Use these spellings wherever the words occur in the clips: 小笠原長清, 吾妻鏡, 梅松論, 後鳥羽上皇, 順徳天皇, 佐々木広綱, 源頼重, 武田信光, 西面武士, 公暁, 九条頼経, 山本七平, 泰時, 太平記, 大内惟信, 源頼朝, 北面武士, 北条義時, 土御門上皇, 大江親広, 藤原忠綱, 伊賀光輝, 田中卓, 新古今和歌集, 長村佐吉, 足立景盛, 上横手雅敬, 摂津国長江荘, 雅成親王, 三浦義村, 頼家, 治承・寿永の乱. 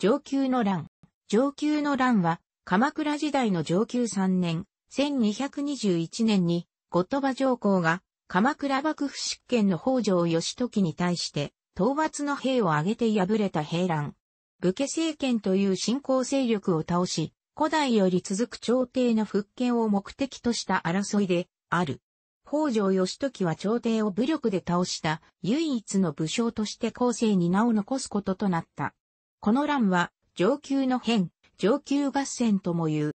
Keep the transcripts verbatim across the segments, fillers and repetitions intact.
承久の乱。承久の乱は、鎌倉時代の承久さんねん、せんにひゃくにじゅういちねんに、後鳥羽上皇が、鎌倉幕府執権の北条義時に対して、討伐の兵を挙げて敗れた兵乱。武家政権という新興勢力を倒し、古代より続く朝廷の復権を目的とした争いで、ある。北条義時は朝廷を武力で倒した唯一の武将として後世に名を残すこととなった。この乱は、承久の変、承久合戦とも言う。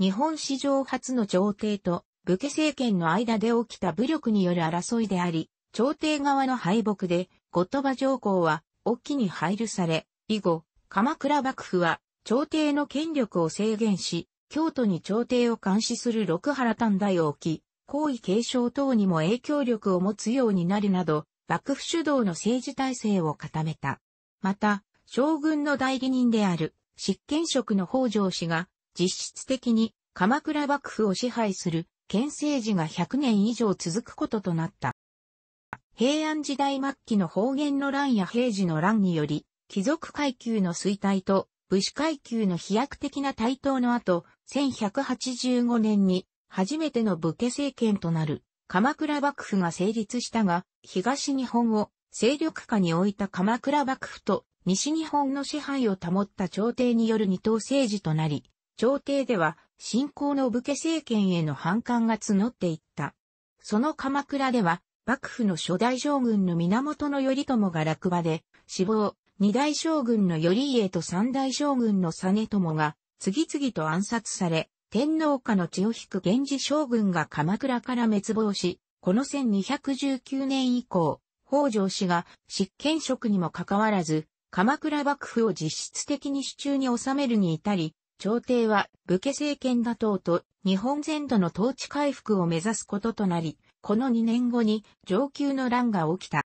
日本史上初の朝廷と武家政権の間で起きた武力による争いであり、朝廷側の敗北で、後鳥羽上皇は、隠岐に配流され、以後、鎌倉幕府は、朝廷の権力を制限し、京都に朝廷を監視する六原短大を置き、皇位継承等にも影響力を持つようになるなど、幕府主導の政治体制を固めた。また、将軍の代理人である、執権職の北条氏が、実質的に鎌倉幕府を支配する、権政治がひゃくねん以上続くこととなった。平安時代末期の保元の乱や平治の乱により、貴族階級の衰退と武士階級の飛躍的な台頭の後、せんひゃくはちじゅうごねんに初めての武家政権となる鎌倉幕府が成立したが、東日本を勢力下に置いた鎌倉幕府と西日本の支配を保った朝廷による二党政治となり、朝廷では新興の武家政権への反感が募っていった。その鎌倉では、幕府の初代将軍の源頼朝が落馬で死亡、二代将軍の頼家と三代将軍の実朝が次々と暗殺され、天皇下の血を引く源氏将軍が鎌倉から滅亡し、このせんにひゃくじゅうきゅうねん以降、北条氏が執権職にもかかわらず、鎌倉幕府を実質的に手中に収めるに至り、朝廷は武家政権打倒と日本全土の統治回復を目指すこととなり、このにねんごに承久の乱が起きた。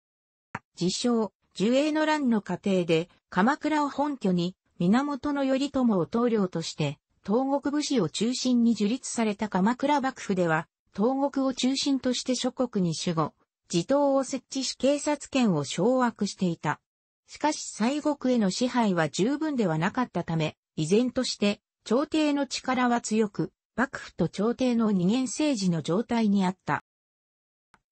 自称、寿永の乱の過程で鎌倉を本拠に源頼朝を棟梁として、東国武士を中心に樹立された鎌倉幕府では、東国を中心として諸国に守護、地頭を設置し警察権を掌握していた。しかし西国への支配は十分ではなかったため、依然として、朝廷の力は強く、幕府と朝廷の二元政治の状態にあった。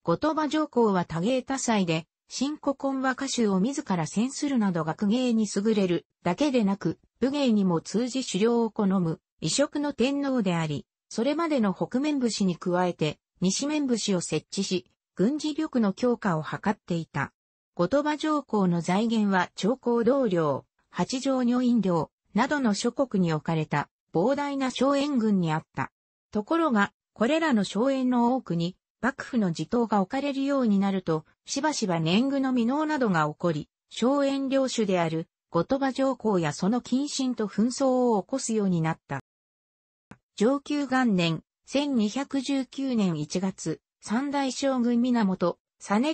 後鳥羽上皇は多芸多才で、新古今和歌集を自ら選するなど学芸に優れるだけでなく、武芸にも通じ狩猟を好む、異色の天皇であり、それまでの北面節に加えて、西面節を設置し、軍事力の強化を図っていた。後鳥羽上皇の財源は朝貢同領、八条女院領、などの諸国に置かれた膨大な荘園群にあった。ところが、これらの荘園の多くに幕府の地頭が置かれるようになると、しばしば年貢の未納などが起こり、荘園領主である後鳥羽上皇やその近親と紛争を起こすようになった。承久元年、せんにひゃくじゅうきゅうねんいちがつ、三代将軍源実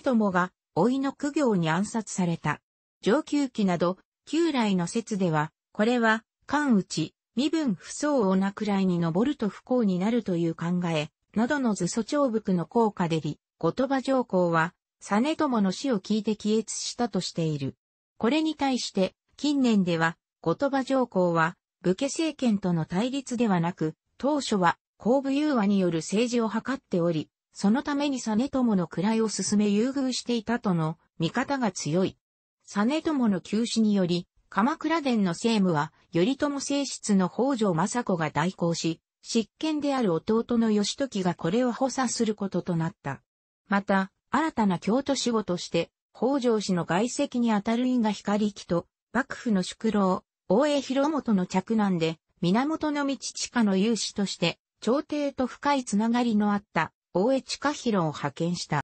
朝が、老いの公卿に暗殺された。承久記など、旧来の説では、これは、関内、身分不相応なくらいに上ると不幸になるという考え、などの図蘇長伏の効果でり、後鳥羽上皇は、実朝の死を聞いて帰謁したとしている。これに対して、近年では、後鳥羽上皇は、武家政権との対立ではなく、当初は、公武融和による政治を図っており、そのために実朝の位を進め優遇していたとの見方が強い。実朝の急死により、鎌倉殿の政務は、頼朝正室の北条政子が代行し、執権である弟の義時がこれを補佐することとなった。また、新たな京都守護として、北条氏の外戚にあたる伊賀光輝と、幕府の宿老、大江広元の嫡男で、源道親の有志として、朝廷と深いつながりのあった、大江親広を派遣した。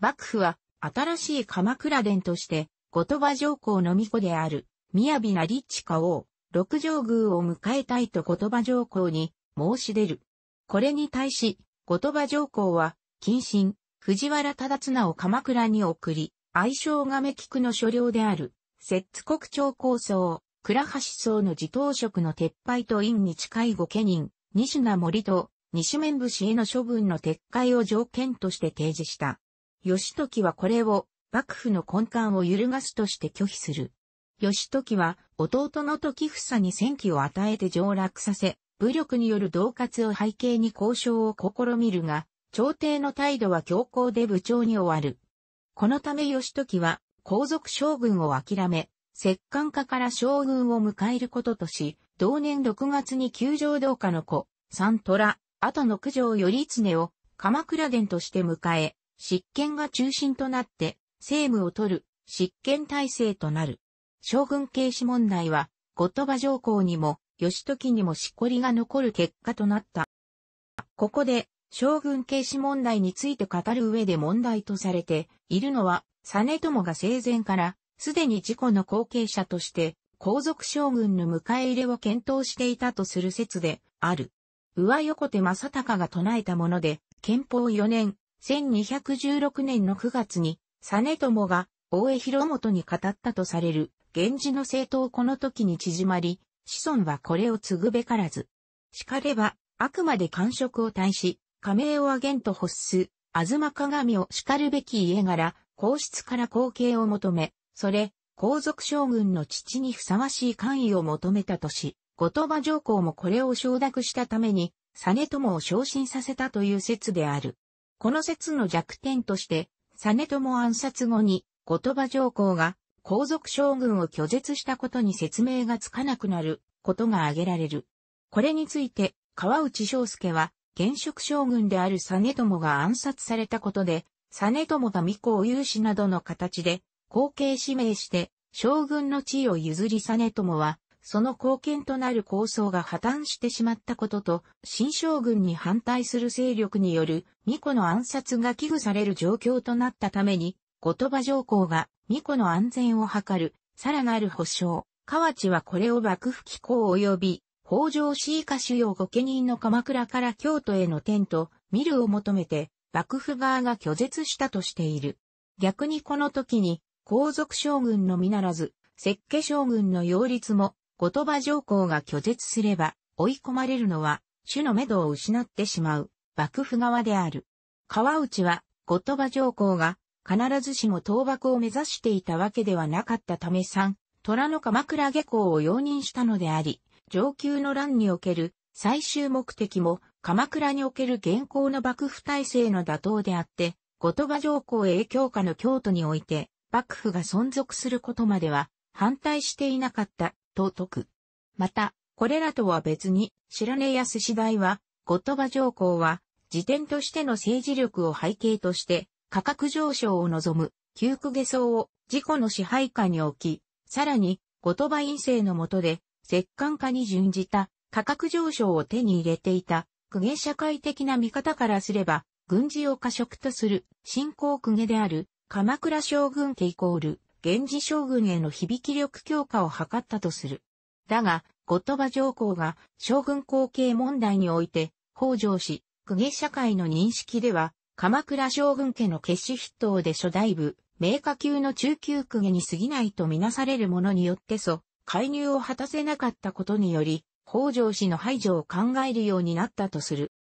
幕府は、新しい鎌倉殿として、後鳥羽上皇の婿である。雅な立親王、六条宮を迎えたいと後鳥羽上皇に申し出る。これに対し、後鳥羽上皇は、近親、藤原忠綱を鎌倉に送り、愛称が亀菊の所領である、摂津国長公荘、倉橋荘の地頭職の撤廃と院に近い御家人、仁科盛遠、西面節への処分の撤回を条件として提示した。義時はこれを、幕府の根幹を揺るがすとして拒否する。義時は弟の時房に戦機を与えて上洛させ、武力による恫喝を背景に交渉を試みるが、朝廷の態度は強硬で部長に終わる。このため義時は、皇族将軍を諦め、摂関家から将軍を迎えることとし、同年ろくがつに九条同家の子、三虎、後の九条頼経を鎌倉殿として迎え、執権が中心となって、政務を取る、執権体制となる。将軍継嗣問題は、後鳥羽上皇にも、義時にもしこりが残る結果となった。ここで、将軍継嗣問題について語る上で問題とされているのは、実朝が生前から、すでに自己の後継者として、皇族将軍の迎え入れを検討していたとする説である。上横手正隆が唱えたもので、建保よねん、せんにひゃくじゅうろくねんのくがつに、実朝が、大江広元に語ったとされる。源氏の政党この時に縮まり、子孫はこれを継ぐべからず。しかれば、あくまで官職を退し、家名を挙げんと欲す、吾妻鏡を叱るべき家柄、皇室から後継を求め、それ、皇族将軍の父にふさわしい官位を求めたとし、後鳥羽上皇もこれを承諾したために、実朝を昇進させたという説である。この説の弱点として、実朝暗殺後に、後鳥羽上皇が、皇族将軍を拒絶したことに説明がつかなくなることが挙げられる。これについて、河内長介は、現職将軍である実朝が暗殺されたことで、実朝が御子を有志などの形で、後継指名して、将軍の地位を譲り実朝は、その後見となる構想が破綻してしまったことと、新将軍に反対する勢力による、御子の暗殺が危惧される状況となったために、後鳥羽上皇が、巫女の安全を図る、さらなる保障。河内はこれを幕府機構及び、北条氏以下主要御家人の鎌倉から京都への転と、見るを求めて、幕府側が拒絶したとしている。逆にこの時に、皇族将軍のみならず、摂家将軍の擁立も、後鳥羽上皇が拒絶すれば、追い込まれるのは、主の目処を失ってしまう、幕府側である。河内は、後鳥羽上皇が、必ずしも倒幕を目指していたわけではなかったため三虎の鎌倉下校を容認したのであり、承久の乱における最終目的も鎌倉における現行の幕府体制の打倒であって、後鳥羽上皇影響下の京都において幕府が存続することまでは反対していなかったと説く。また、これらとは別に白根や戌大は後鳥羽上皇は自典としての政治力を背景として、価格上昇を望む、窮苦下僧を自己の支配下に置き、さらに、後鳥羽院政の下で、摂関家に準じた価格上昇を手に入れていた、公家社会的な見方からすれば、軍事を過食とする、新興公家である、鎌倉将軍家イコール、源氏将軍への響き力強化を図ったとする。だが、後鳥羽上皇が将軍後継問題において、北条氏、公家社会の認識では、鎌倉将軍家の決死筆頭で初代部、名家級の中級公家に過ぎないとみなされるものによってそ、介入を果たせなかったことにより、北条氏の排除を考えるようになったとする。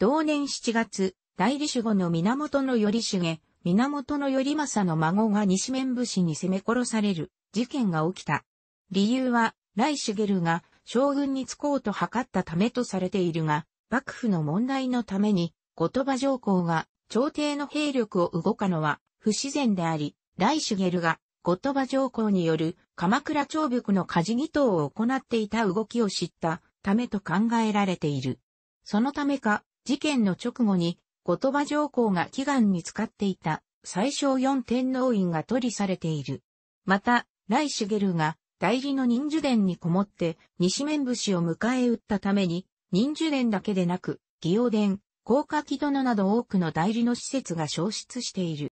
同年しちがつ、代理守護の源頼重、源頼政の孫が西面伏に攻め殺される事件が起きた。理由は、頼重が将軍に就こうと図ったためとされているが、幕府の問題のために、後鳥羽上皇が朝廷の兵力を動かのは不自然であり、頼重が後鳥羽上皇による鎌倉調伏の家事議等を行っていた動きを知ったためと考えられている。そのためか、事件の直後に後鳥羽上皇が祈願に使っていた最小四天王印が取り去れている。また、頼重が代理の仁寿殿にこもって西面伏を迎え撃ったために、仁寿殿だけでなく、祇葉殿、甲賀殿など多くの代理の施設が消失している。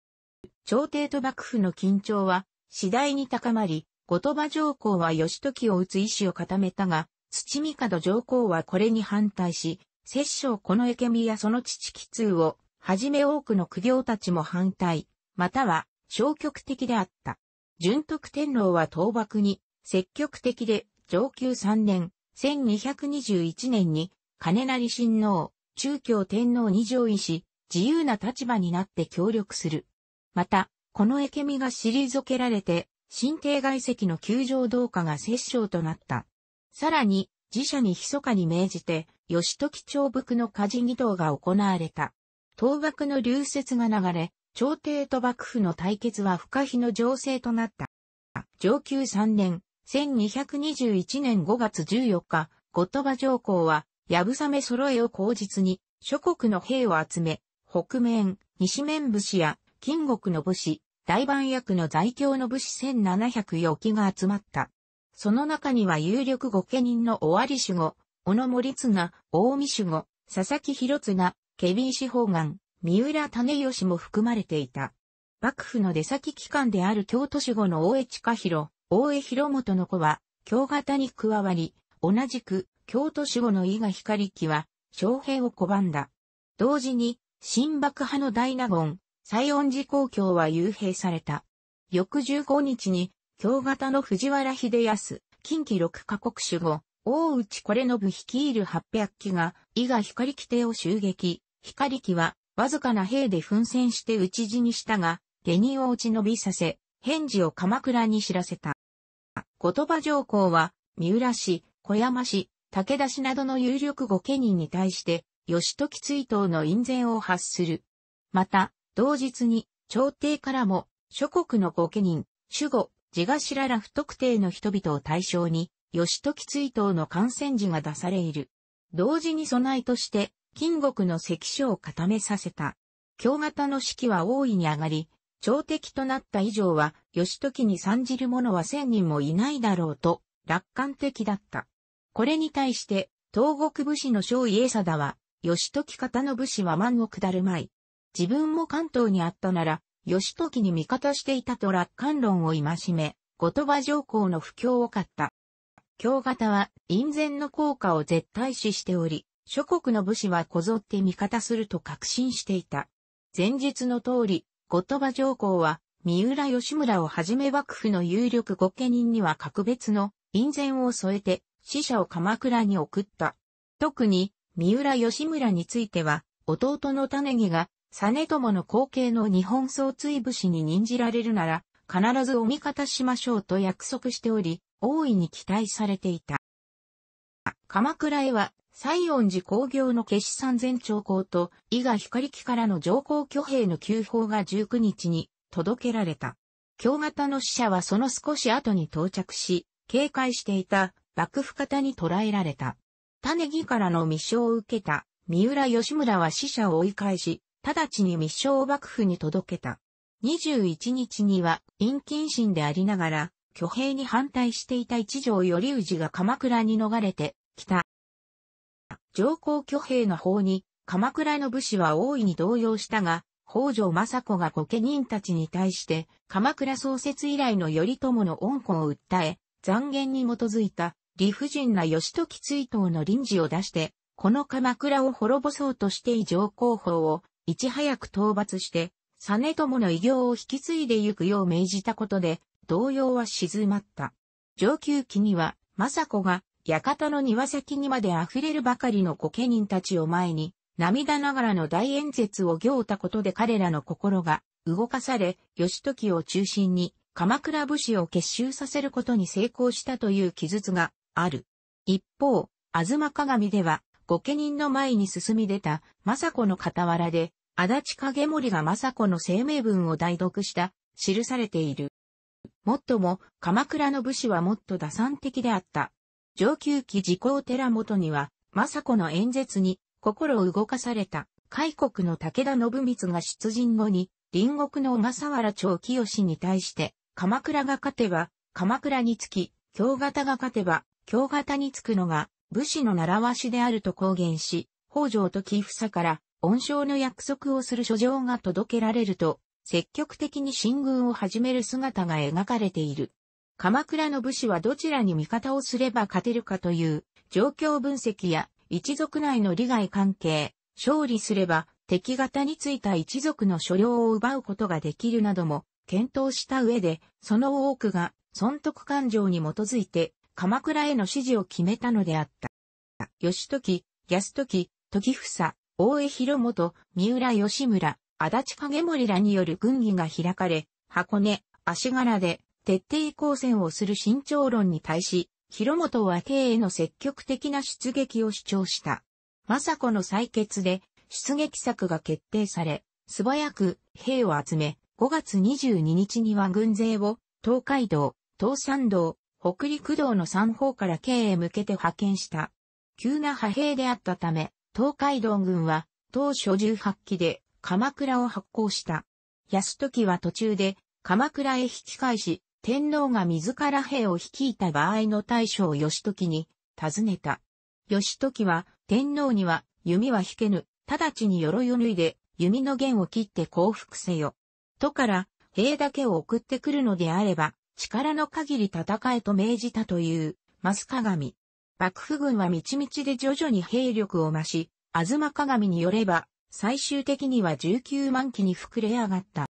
朝廷と幕府の緊張は次第に高まり、後鳥羽上皇は義時を討つ意思を固めたが、土帝上皇はこれに反対し、摂政この請見やその父喜通をはじめ多くの公卿たちも反対、または消極的であった。順徳天皇は倒幕に積極的で承久さんねん。せんにひゃくにじゅういちねんに、金成親王、中京天皇に上位し、自由な立場になって協力する。また、この請見が退けられて、神帝外戚の宮城同化が摂政となった。さらに、寺社に密かに命じて、義時朝伏の家事儀藤が行われた。倒幕の流説が流れ、朝廷と幕府の対決は不可避の情勢となった。承久さんねん、せんにひゃくにじゅういちねんごがつじゅうよっか、後鳥羽上皇は、やぶさめ揃えを口実に、諸国の兵を集め、北面、西面武士や、金国の武士、大番役の在京の武士せんななひゃくよんきが集まった。その中には有力御家人の尾張守護、小野守綱、近江守護、佐々木広綱、検非使奉願、三浦胤義も含まれていた。幕府の出先機関である京都守護の大江親広、大江広元の子は、京方に加わり、同じく、京都守護の伊賀光輝は、将兵を拒んだ。同時に、新幕派の大納言、西園寺公卿は幽閉された。翌じゅうごにちに、京方の藤原秀康、近畿ろくカ国守護、大内惟信率いるはっぴゃくきが、伊賀光輝邸を襲撃。光輝は、わずかな兵で奮戦して討ち死にしたが、下人を落ち延びさせ、返事を鎌倉に知らせた。後鳥羽上皇は、三浦氏、小山氏、武田氏などの有力御家人に対して、義時追討の院宣を発する。また、同日に、朝廷からも、諸国の御家人、守護、地頭ら不特定の人々を対象に、義時追討の勧宣旨が出される。同時に備えとして、金国の関所を固めさせた。京方の士気は大いに上がり、朝敵となった以上は、義時に参じる者は千人もいないだろうと、楽観的だった。これに対して、東国武士の庄家定は、義時方の武士は万を下るまい。自分も関東にあったなら、義時に味方していたと楽観論を戒め、後鳥羽上皇の不興を買った。京方は、院宣の効果を絶対視しており、諸国の武士はこぞって味方すると確信していた。前述の通り、後鳥羽上皇は、三浦義村をはじめ幕府の有力御家人には格別の院宣を添えて、使者を鎌倉に送った。特に、三浦義村については、弟の種木が、実朝の後継の日本総追武士に任じられるなら、必ずお味方しましょうと約束しており、大いに期待されていた。鎌倉へは、西園寺興行の夏至三千長公と、伊賀光輝からの上皇挙兵の急報がじゅうくにちに届けられた。京方の使者はその少し後に到着し、警戒していた。幕府方に捕らえられた。種木からの密書を受けた三浦義村は使者を追い返し、直ちに密書を幕府に届けた。にじゅういちにちには、隠謹慎でありながら、挙兵に反対していた一条頼氏が鎌倉に逃れてきた。上皇挙兵の方に、鎌倉の武士は大いに動揺したが、北条政子が御家人たちに対して、鎌倉創設以来の頼朝の恩顧を訴え、讒言に基づいた。理不尽な義時追討の臨時を出して、この鎌倉を滅ぼそうとして以上候補を、いち早く討伐して、実朝の偉業を引き継いでゆくよう命じたことで、動揺は静まった。承久期には、政子が、館の庭先にまで溢れるばかりの御家人たちを前に、涙ながらの大演説を行ったことで彼らの心が動かされ、義時を中心に、鎌倉武士を結集させることに成功したという記述が、ある。一方、吾妻鏡では、御家人の前に進み出た、政子の傍らで、足立景盛が政子の声明文を代読した、記されている。もっとも、鎌倉の武士はもっと打算的であった。承久期時効寺本には、政子の演説に、心を動かされた、開国の武田信光が出陣後に、隣国の小笠原長清に対して、鎌倉が勝てば、鎌倉につき、京方が勝てば、京方につくのが武士の習わしであると公言し、北条と木房から恩賞の約束をする書状が届けられると、積極的に進軍を始める姿が描かれている。鎌倉の武士はどちらに味方をすれば勝てるかという状況分析や一族内の利害関係、勝利すれば敵方についた一族の所領を奪うことができるなども検討した上で、その多くが損得感情に基づいて、鎌倉への支持を決めたのであった。義時、泰時、時房、大江広元、三浦義村、足立景盛らによる軍議が開かれ、箱根、足柄で徹底抗戦をする慎重論に対し、広元はKへの積極的な出撃を主張した。政子の採決で出撃策が決定され、素早く兵を集め、ごがつにじゅうににちには軍勢を東海道、東山道、北陸道の三方から K へ向けて派遣した。急な派兵であったため、東海道軍は当初じゅうはっきで鎌倉を発行した。泰時は途中で鎌倉へ引き返し、天皇が自ら兵を率いた場合の対処を義時に尋ねた。義時は天皇には弓は引けぬ、直ちに鎧を脱いで弓の弦を切って降伏せよ。とから兵だけを送ってくるのであれば力の限り戦えと命じたという増鏡。幕府軍はみちみちで徐々に兵力を増し、東鏡によれば最終的にはじゅうきゅうまんきに膨れ上がった。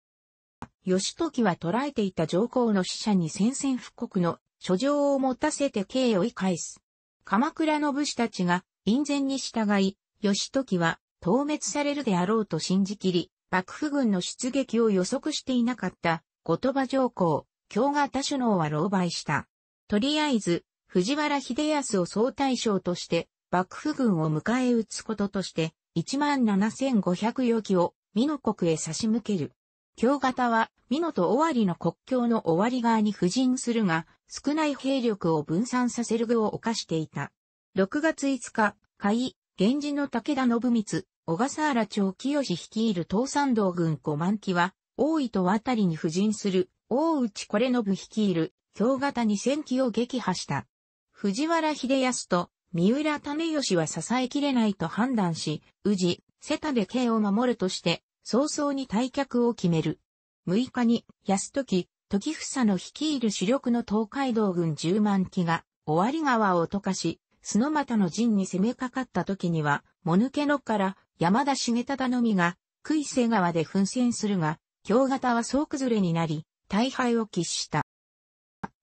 義時は捕らえていた上皇の使者に宣戦布告の書状を持たせてKを追い返す。鎌倉の武士たちが院宣に従い、義時は討滅されるであろうと信じきり、幕府軍の出撃を予測していなかった後鳥羽上皇、京方首脳は狼狽した。とりあえず、藤原秀康を総大将として、幕府軍を迎え撃つこととして、いちまんななせんごひゃくよきを美濃国へ差し向ける。京方は、美濃と尾張の国境の尾張側に布陣するが、少ない兵力を分散させる愚を犯していた。ろくがついつか、甲斐、源氏の武田信光、小笠原長清率いる東山道軍ごまんきは、大井戸渡りに布陣する、大内惟信率いる、京方にせんきを撃破した。藤原秀康と、三浦為義は支えきれないと判断し、宇治、瀬田でKを守るとして、早々に退却を決める。むいかに、泰時、時房の率いる主力の東海道軍じゅうまんきが、尾張川を渡過し、須俣の陣に攻めかかった時には、もぬけのから山田重忠のみが、杭瀬川で奮戦するが、京方は総崩れになり、大敗を喫した。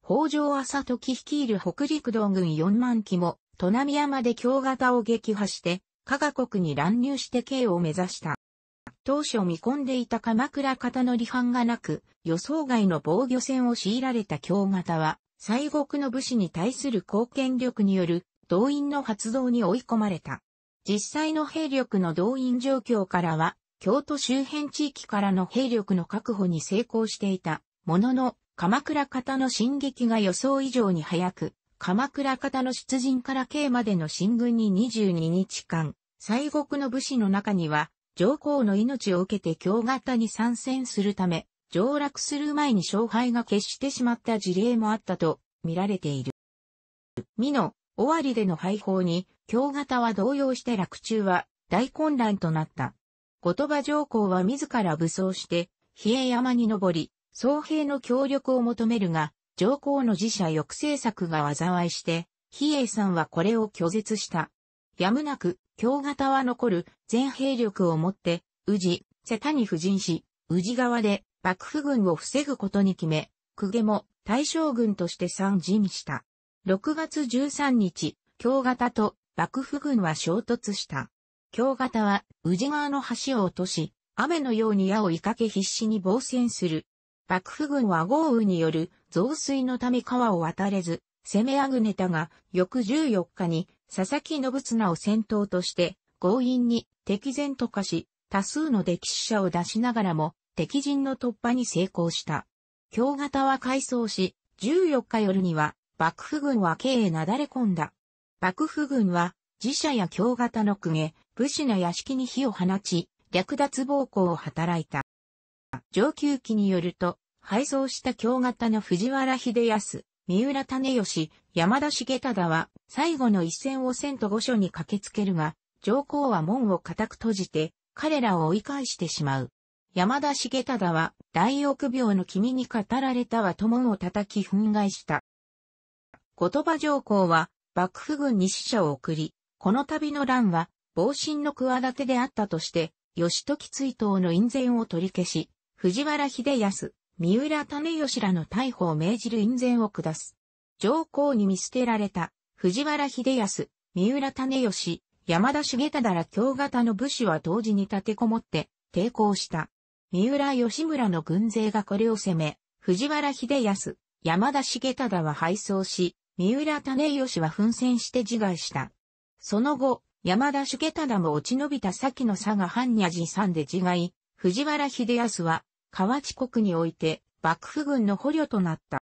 北条朝時率いる北陸道軍よんまんきも、砺波山で京方を撃破して、加賀国に乱入して K を目指した。当初見込んでいた鎌倉方の離反がなく、予想外の防御戦を強いられた京方は、西国の武士に対する貢献力による動員の発動に追い込まれた。実際の兵力の動員状況からは、京都周辺地域からの兵力の確保に成功していた。ものの、鎌倉方の進撃が予想以上に早く、鎌倉方の出陣から K までの進軍ににじゅうににちかん、西国の武士の中には、上皇の命を受けて京方に参戦するため、上洛する前に勝敗が決してしまった事例もあったと見られている。美濃、尾張での敗北に、京方は動揺して洛中は大混乱となった。後鳥羽上皇は自ら武装して、比叡山に登り、僧兵の協力を求めるが、上皇の寺社抑制策が災いして、比叡山はこれを拒絶した。やむなく、京方は残る全兵力をもって、宇治、瀬田に布陣し、宇治側で幕府軍を防ぐことに決め、公家も大将軍として参陣した。ろくがつじゅうさんにち、京方と幕府軍は衝突した。京方は宇治側の橋を落とし、雨のように矢を追いかけ必死に防戦する。幕府軍は豪雨による増水のため川を渡れず、攻めあぐねたが、翌じゅうよっかに、佐々木信綱を先頭として、強引に敵前と化し、多数の溺死者を出しながらも、敵陣の突破に成功した。京方は回走し、じゅうよっか夜には、幕府軍はKへなだれ込んだ。幕府軍は、寺社や京方の公家、武士の屋敷に火を放ち、略奪暴行を働いた。上級記によると、敗走した京方の藤原秀康、三浦為義、山田重忠は、最後の一戦を千と御所に駆けつけるが、上皇は門を固く閉じて、彼らを追い返してしまう。山田重忠は、大疫病の君に語られたはと門を叩き憤慨した。後鳥羽上皇は、幕府軍に使者を送り、この度の乱は、暴臣の企てであったとして、義時追討の院宣を取り消し、藤原秀康、三浦為義らの逮捕を命じる院宣を下す。上皇に見捨てられた、藤原秀康、三浦為義、山田重忠ら京方の武士は同時に立てこもって、抵抗した。三浦義村の軍勢がこれを攻め、藤原秀康、山田重忠は敗走し、三浦胤義は奮戦して自害した。その後、山田重忠も落ち延びた先の佐賀藩若侍参で自害、藤原秀康は、河内国において、幕府軍の捕虜となった。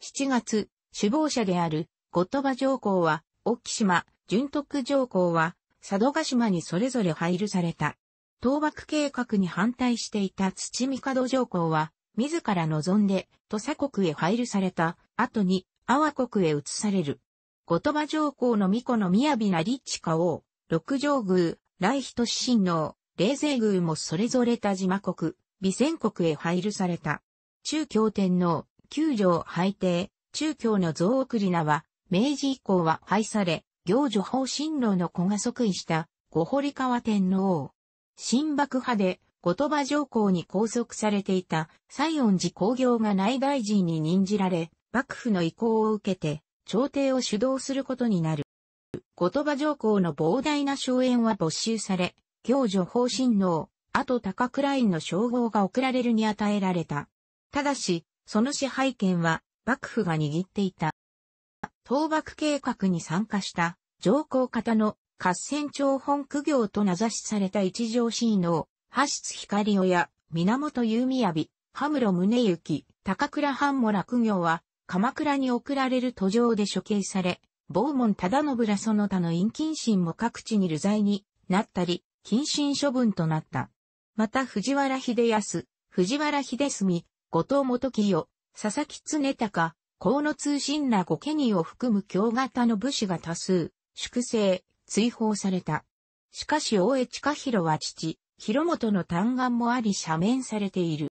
しちがつ、首謀者である、後鳥羽上皇は、沖島、順徳上皇は、佐渡島にそれぞれ配流された。討幕計画に反対していた土帝上皇は、自ら望んで、土佐国へ配流された、後に、阿波国へ移される。後鳥羽上皇の巫女の雅な立地花王、六条宮、来仁親王、冷泉宮もそれぞれ田島国、備前国へ配流された。中京天皇、九条拝帝、中京の蔵王栗名は、明治以降は廃され、行女方針郎の子が即位した、後堀川天皇。親幕派で、後鳥羽上皇に拘束されていた、西園寺光行が内大臣に任じられ、幕府の意向を受けて、朝廷を主導することになる。後鳥羽上皇の膨大な荘園は没収され、行女方針郎、後高倉院の称号が贈られるに与えられた。ただし、その支配権は幕府が握っていた。討幕計画に参加した上皇方の合戦張本公卿と名指しされた一条親王、羽出光雄や源有雅、羽室宗行、高倉半母ら公卿は鎌倉に送られる途上で処刑され、坊門忠信らその他の隠謹臣も各地に流罪になったり、謹慎処分となった。また藤原秀康、藤原秀純、後藤元清、佐々木常高、河野通信ら御家人を含む京方の武士が多数、粛清、追放された。しかし大江親広は父、広元の嘆願もあり赦免されている。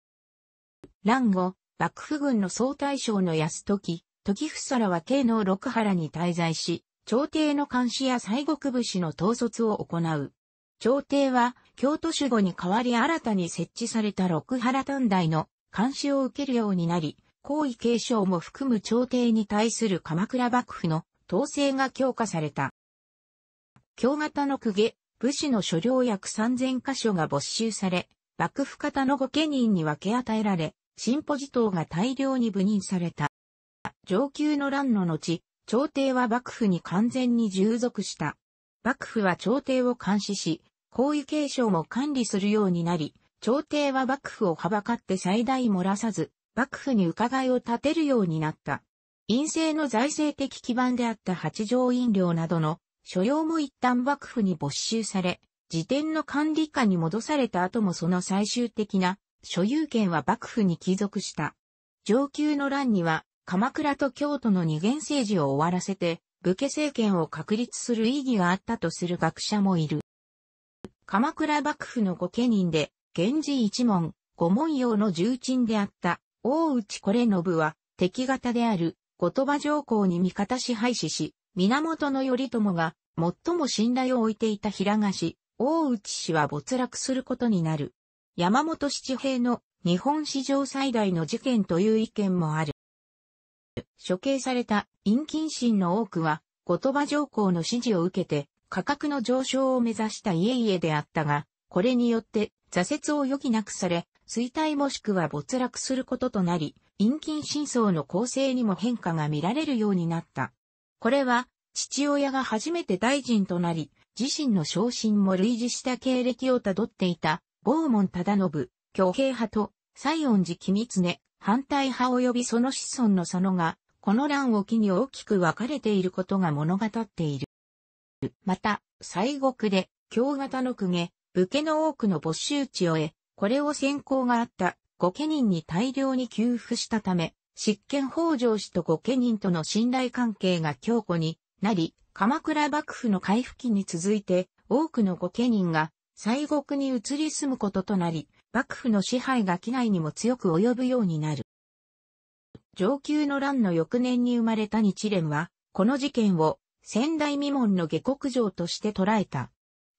乱後、幕府軍の総大将の泰時、時房らは京の六原に滞在し、朝廷の監視や西国武士の統率を行う。朝廷は京都守護に代わり新たに設置された六原短大の監視を受けるようになり、皇位継承も含む朝廷に対する鎌倉幕府の統制が強化された。京方の公家、武士の所領約さんぜん箇所が没収され、幕府方の御家人に分け与えられ、進歩地頭が大量に部任された。承久の乱の後、朝廷は幕府に完全に従属した。幕府は朝廷を監視し、皇位継承も管理するようになり、朝廷は幕府をはばかって最大漏らさず、幕府に伺いを立てるようになった。院政の財政的基盤であった八条院領などの所領も一旦幕府に没収され、自典の管理下に戻された後もその最終的な所有権は幕府に帰属した。承久の乱には鎌倉と京都の二元政治を終わらせて、武家政権を確立する意義があったとする学者もいる。鎌倉幕府の御家人で、源氏一門、御門陽の重鎮であった、大内惟信は、敵方である、後鳥羽上皇に味方し廃止し、源頼朝が、最も信頼を置いていた平賀氏、大内氏は没落することになる。山本七平の、日本史上最大の事件という意見もある。処刑された、隠謹臣の多くは、後鳥羽上皇の指示を受けて、価格の上昇を目指した家々であったが、これによって、挫折を余儀なくされ、衰退もしくは没落することとなり、隠謹臣層の構成にも変化が見られるようになった。これは、父親が初めて大臣となり、自身の昇進も類似した経歴をたどっていた、坊門忠信、挙兵派と、西園寺公経、反対派及びその子孫の佐野が、この乱を機に大きく分かれていることが物語っている。また、西国で、京方の公家、武家の多くの没収地を得、これを先行があった御家人に大量に給付したため、執権北条氏と御家人との信頼関係が強固になり、鎌倉幕府の回復期に続いて多くの御家人が西国に移り住むこととなり、幕府の支配が畿内にも強く及ぶようになる。承久の乱の翌年に生まれた日蓮は、この事件を先代未聞の下剋上として捉えた。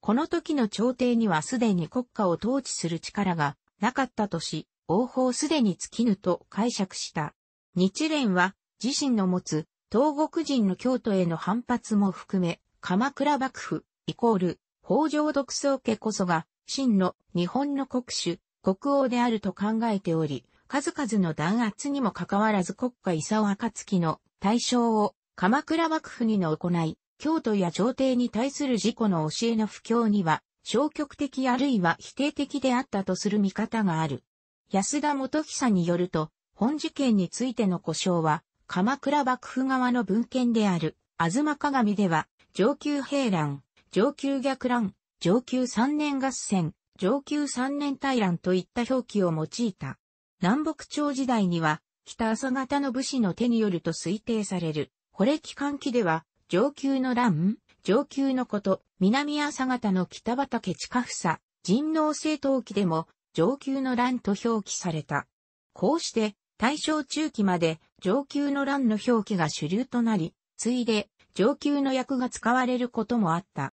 この時の朝廷にはすでに国家を統治する力がなかったとし、王法すでに尽きぬと解釈した。日蓮は自身の持つ東国人の京都への反発も含め、鎌倉幕府イコール北条独創家こそが真の日本の国主、国王であると考えており、数々の弾圧にもかかわらず国家功暁の大将を鎌倉幕府にの行い、京都や朝廷に対する自己の教えの布教には消極的あるいは否定的であったとする見方がある。安田元久によると、本事件についての故障は、鎌倉幕府側の文献である、吾妻鏡では、承久平乱、承久逆乱、承久三年合戦、承久三年大乱といった表記を用いた。南北朝時代には、北朝方の武士の手によると推定される、これ紀閑記では、承久の乱、承久のこと、南朝方の北畠親房、神農正統記でも、承久の乱と表記された。こうして、大正中期まで、承久の乱の表記が主流となり、ついで、承久の訳が使われることもあった。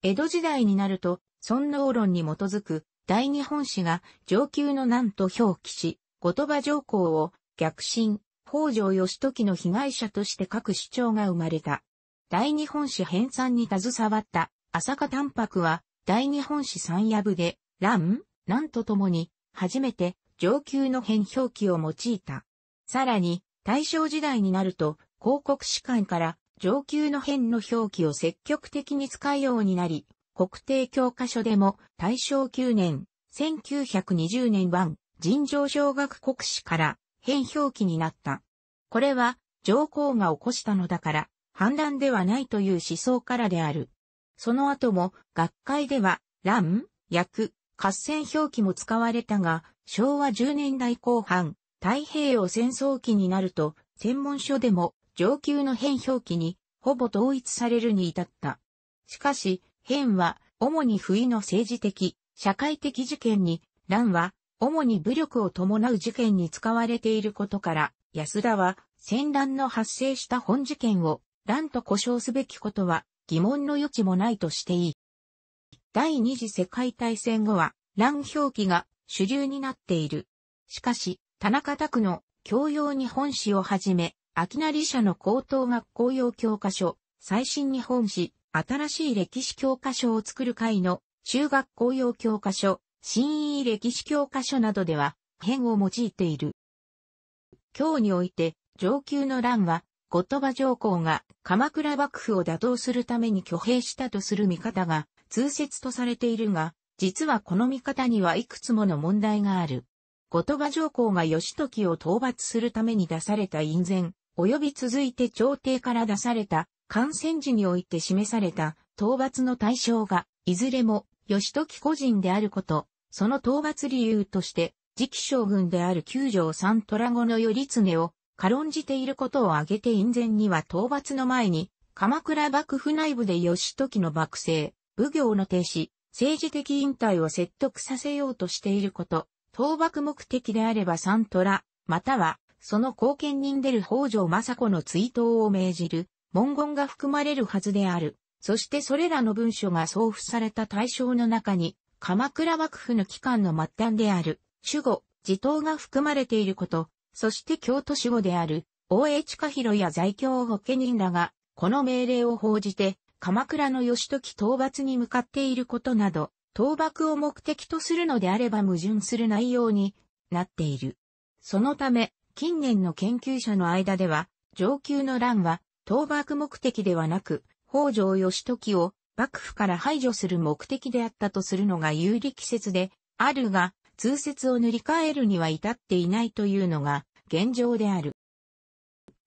江戸時代になると、尊王論に基づく、大日本史が、承久の乱と表記し、後鳥羽上皇を、逆進、北条義時の被害者として書く主張が生まれた。大日本史編纂に携わった、朝香淡白は、大日本史三夜部で、乱、乱とともに、初めて、承久の変表記を用いた。さらに、大正時代になると、広告史観から、承久の変の表記を積極的に使うようになり、国定教科書でも、大正きゅうねん、せんきゅうひゃくにじゅうねん版、尋常小学国史から、変表記になった。これは、上皇が起こしたのだから、反乱ではないという思想からである。その後も、学会では、乱、訳、合戦表記も使われたが、昭和じゅうねんだいこう半、太平洋戦争期になると、専門書でも、承久の変表記に、ほぼ統一されるに至った。しかし、変は、主に不意の政治的、社会的事件に、乱は、主に武力を伴う事件に使われていることから、安田は、戦乱の発生した本事件を、乱と呼称すべきことは、疑問の余地もないとしていい。第二次世界大戦後は、乱表記が主流になっている。しかし、田中卓の教養日本史をはじめ、秋成社の高等学校用教科書、最新日本史、新しい歴史教科書を作る会の、中学校用教科書、新意歴史教科書などでは、変を用いている。今日において、承久の乱は、後鳥羽上皇が鎌倉幕府を打倒するために挙兵したとする見方が、通説とされているが、実はこの見方にはいくつもの問題がある。後鳥羽上皇が義時を討伐するために出された院宣、及び続いて朝廷から出された、観戦時において示された、討伐の対象が、いずれも、義時個人であること、その討伐理由として、次期将軍である九条三虎後の頼経を、軽んじていることを挙げて院宣には討伐の前に、鎌倉幕府内部で義時の幕政、奉行の停止、政治的引退を説得させようとしていること、討伐目的であれば三虎、または、その後見人でる北条政子の追討を命じる、文言が含まれるはずである。そしてそれらの文書が送付された対象の中に、鎌倉幕府の期間の末端である、守護、地頭が含まれていること、そして京都守護である、大江親広や在京御家人らが、この命令を報じて、鎌倉の義時討伐に向かっていることなど、討伐を目的とするのであれば矛盾する内容になっている。そのため、近年の研究者の間では、承久の乱は、討伐目的ではなく、北条義時を幕府から排除する目的であったとするのが有力説で、あるが、通説を塗り替えるには至っていないというのが、現状である。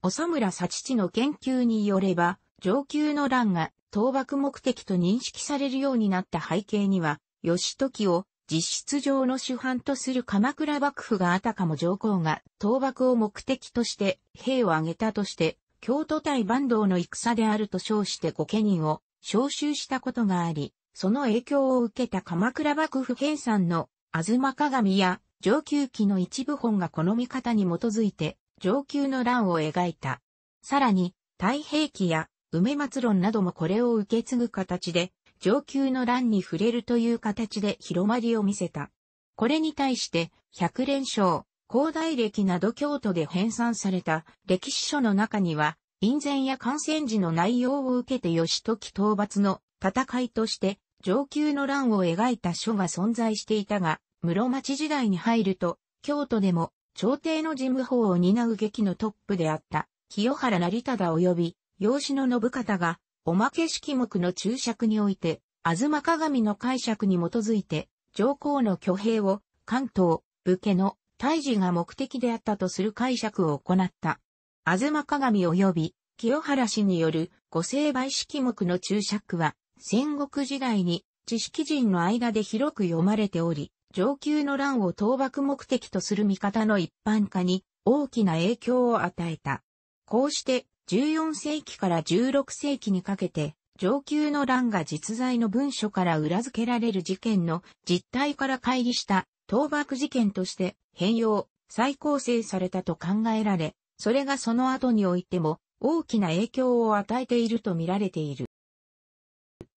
長村佐吉の研究によれば、承久の乱が、討伐目的と認識されるようになった背景には、義時を実質上の主犯とする鎌倉幕府があたかも上皇が討伐を目的として兵を挙げたとして、京都対坂東の戦であると称して御家人を召集したことがあり、その影響を受けた鎌倉幕府編纂の吾妻鏡や承久記の一部本がこの見方に基づいて、承久の乱を描いた。さらに、太平記や、梅松論などもこれを受け継ぐ形で、承久の乱に触れるという形で広まりを見せた。これに対して、百練抄、高台歴など京都で編纂された歴史書の中には、院宣や観戦時の内容を受けて義時討伐の戦いとして、承久の乱を描いた書が存在していたが、室町時代に入ると、京都でも朝廷の事務法を担う劇のトップであった清原成忠及び養子の信方がおまけ式目の注釈において吾妻鏡の解釈に基づいて上皇の挙兵を関東武家の大治が目的であったとする解釈を行った。吾妻鏡及び清原氏による御成敗式目の注釈は戦国時代に知識人の間で広く読まれており、承久の乱を討幕目的とする見方の一般化に大きな影響を与えた。こうしてじゅうよんせいきからじゅうろくせいきにかけて承久の乱が実在の文書から裏付けられる事件の実態から乖離した討幕事件として変容、再構成されたと考えられ、それがその後においても大きな影響を与えていると見られている。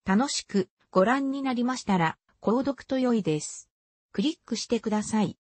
楽しくご覧になりましたら購読と良いです。クリックしてください。